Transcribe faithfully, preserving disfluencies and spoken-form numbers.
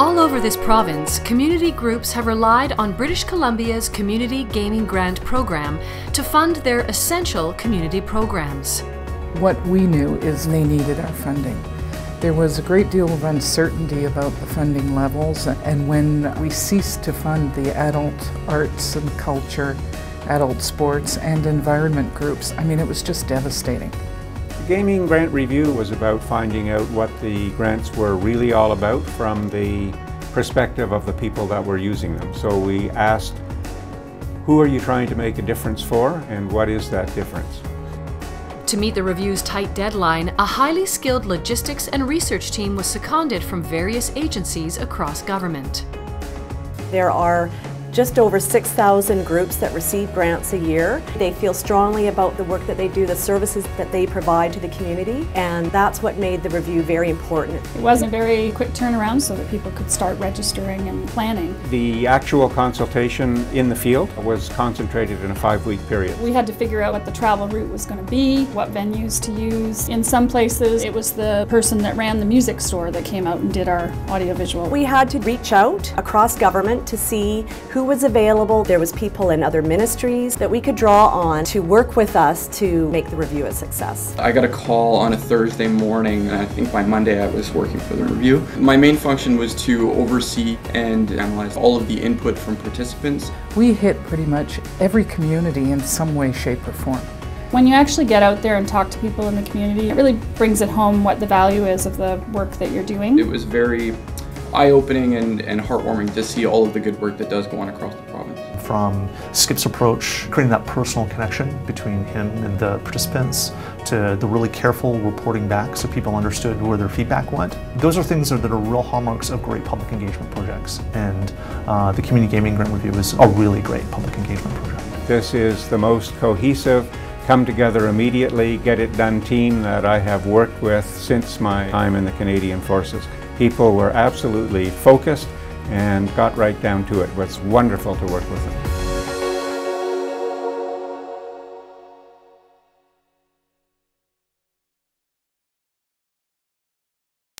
All over this province, community groups have relied on British Columbia's Community Gaming Grant program to fund their essential community programs. What we knew is they needed our funding. There was a great deal of uncertainty about the funding levels, and when we ceased to fund the adult arts and culture, adult sports and environment groups, I mean, it was just devastating. The Gaming Grant Review was about finding out what the grants were really all about from the perspective of the people that were using them. So we asked, who are you trying to make a difference for, and what is that difference? To meet the review's tight deadline, a highly skilled logistics and research team was seconded from various agencies across government. There are just over six thousand groups that receive grants a year. They feel strongly about the work that they do, the services that they provide to the community, and that's what made the review very important. It was a very quick turnaround so that people could start registering and planning. The actual consultation in the field was concentrated in a five-week period. We had to figure out what the travel route was going to be, what venues to use. In some places, it was the person that ran the music store that came out and did our audiovisual. We had to reach out across government to see who Who was available. There was people in other ministries that we could draw on to work with us to make the review a success. I got a call on a Thursday morning, and I think by Monday I was working for the review. My main function was to oversee and analyze all of the input from participants. We hit pretty much every community in some way, shape, or form. When you actually get out there and talk to people in the community, it really brings it home what the value is of the work that you're doing. It was very eye-opening and, and heartwarming to see all of the good work that does go on across the province. From Skip's approach, creating that personal connection between him and the participants, to the really careful reporting back so people understood where their feedback went. Those are things that are real hallmarks of great public engagement projects, and uh, the Community Gaming Grant Review is a really great public engagement project. This is the most cohesive, come together immediately, get it done team that I have worked with since my time in the Canadian Forces. People were absolutely focused and got right down to it. It was wonderful to work with them.